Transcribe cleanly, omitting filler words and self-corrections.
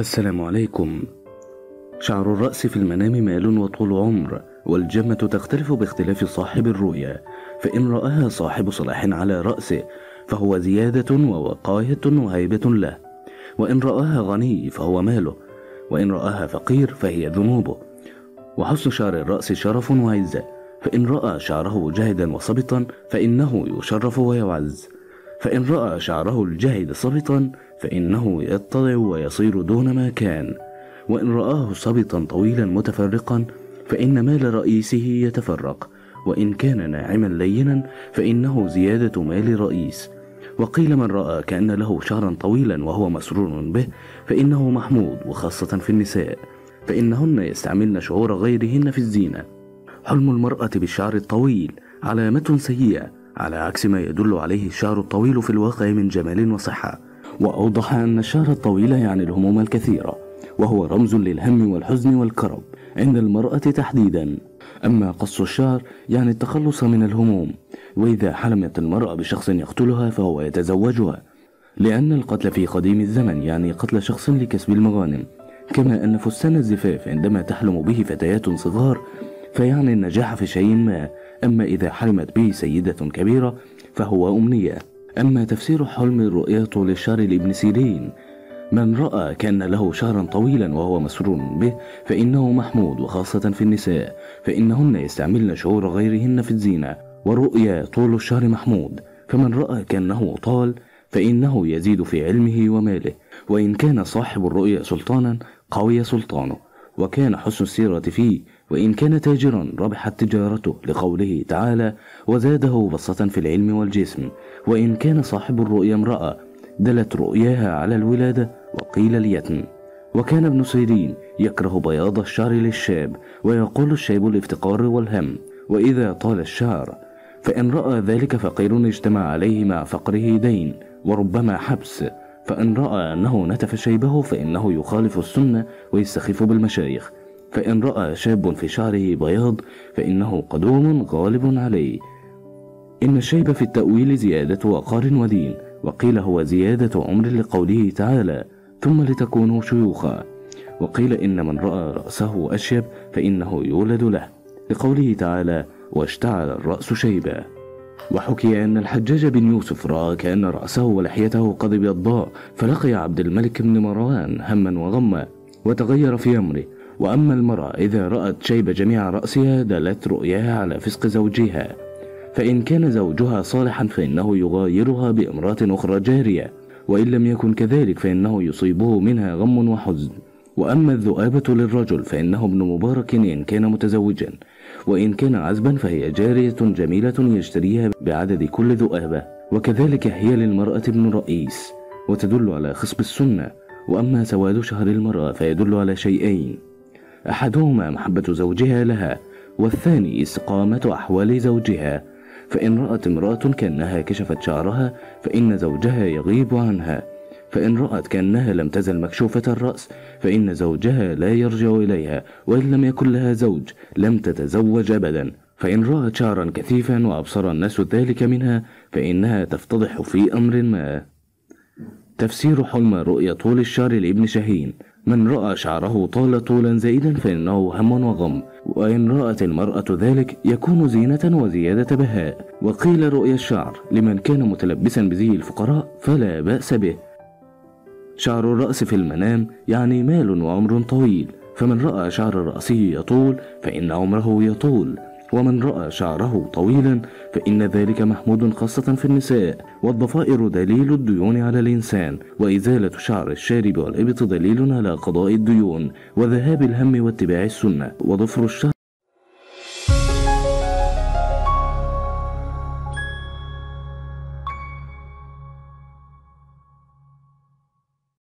السلام عليكم. شعر الرأس في المنام مال وطول عمر، والجمة تختلف باختلاف صاحب الرؤيا، فإن رآها صاحب صلاح على رأسه فهو زيادة ووقاية وهيبة له، وإن رآها غني فهو ماله، وإن رآها فقير فهي ذنوبه. وحسن شعر الرأس شرف وعزة، فإن رأى شعره جاهدا وصبطا فإنه يشرف ويعز، فإن رأى شعره الجاهد صبطا فإنه يتضع ويصير دون ما كان، وإن رآه صبطا طويلا متفرقا فإن مال رئيسه يتفرق، وإن كان ناعما لينا فإنه زيادة مال رئيس. وقيل من رأى كأن له شعرا طويلا وهو مسرور به فإنه محمود، وخاصة في النساء فإنهن يستعملن شعور غيرهن في الزينة. حلم المرأة بالشعر الطويل علامة سيئة، على عكس ما يدل عليه الشعر الطويل في الواقع من جمال وصحة. وأوضح أن الشعر الطويل يعني الهموم الكثيرة، وهو رمز للهم والحزن والكرب عند المرأة تحديدا. أما قص الشعر يعني التخلص من الهموم، وإذا حلمت المرأة بشخص يقتلها فهو يتزوجها، لأن القتل في قديم الزمن يعني قتل شخص لكسب المغانم. كما أن فستان الزفاف عندما تحلم به فتيات صغار فيعني النجاح في شيء ما، أما إذا حلمت به سيدة كبيرة فهو أمنية. أما تفسير حلم الرؤيا طول الشعر لابن سيرين: من رأى كأن له شعرا طويلا وهو مسرور به فإنه محمود، وخاصة في النساء فإنهن يستعملن شعور غيرهن في الزينة. ورؤيا طول الشعر محمود، فمن رأى كأنه طال فإنه يزيد في علمه وماله، وإن كان صاحب الرؤيا سلطانا قوي سلطانه، وكان حسن السيرة فيه، وإن كان تاجرا ربحت تجارته لقوله تعالى: وزاده بسطة في العلم والجسم. وإن كان صاحب الرؤيا امرأة دلت رؤياها على الولادة وقيل اليتم. وكان ابن سيرين يكره بياض الشعر للشاب، ويقول الشاب الافتقار والهم. وإذا طال الشعر فإن رأى ذلك فقير اجتمع عليه مع فقره دين وربما حبس، فإن رأى أنه نتف شيبه فإنه يخالف السنة ويستخف بالمشايخ. فإن رأى شاب في شعره بياض فإنه قدوم غالب عليه. إن الشيب في التأويل زيادة وقار ودين، وقيل هو زيادة عمر لقوله تعالى: ثم لتكونوا شيوخا. وقيل إن من رأى رأسه أشيب فإنه يولد له لقوله تعالى: واشتعل الرأس شيبا. وحكي أن الحجاج بن يوسف رأى كأن رأسه ولحيته قد بيضاء، فلقي عبد الملك بن مروان هما وغما وتغير في أمره. وأما المرأة إذا رأت شيب جميع رأسها دلت رؤياها على فسق زوجها، فإن كان زوجها صالحا فإنه يغايرها بامرأة أخرى جارية، وإن لم يكن كذلك فإنه يصيبه منها غم وحزن. وأما الذؤابة للرجل فإنه ابن مبارك إن كان متزوجا، وإن كان عزبا فهي جارية جميلة يشتريها بعدد كل ذؤابة. وكذلك هي للمرأة ابن رئيس، وتدل على خصب السنة. وأما سواد شعر المرأة فيدل على شيئين: أحدهما محبة زوجها لها، والثاني استقامة أحوال زوجها. فإن رأت امرأة كأنها كشفت شعرها فإن زوجها يغيب عنها، فإن رأت كأنها لم تزل مكشوفة الرأس فإن زوجها لا يرجع إليها، وإن لم يكن لها زوج لم تتزوج أبدا. فإن رأت شعرا كثيفا وأبصر الناس ذلك منها فإنها تفتضح في أمر ما. تفسير حلم رؤيا طول الشعر لابن شاهين: من رأى شعره طال طولا زائدا فإنه هم وغم، وإن رأت المرأة ذلك يكون زينة وزيادة بهاء. وقيل رؤيا الشعر لمن كان متلبسا بزي الفقراء فلا بأس به. شعر الرأس في المنام يعني مال وعمر طويل، فمن رأى شعر رأسه يطول فإن عمره يطول، ومن رأى شعره طويلا فإن ذلك محمود، خاصة في النساء. والضفائر دليل الديون على الإنسان، وإزالة شعر الشارب والإبط دليل على قضاء الديون وذهاب الهم واتباع السنة. وضفر الشعر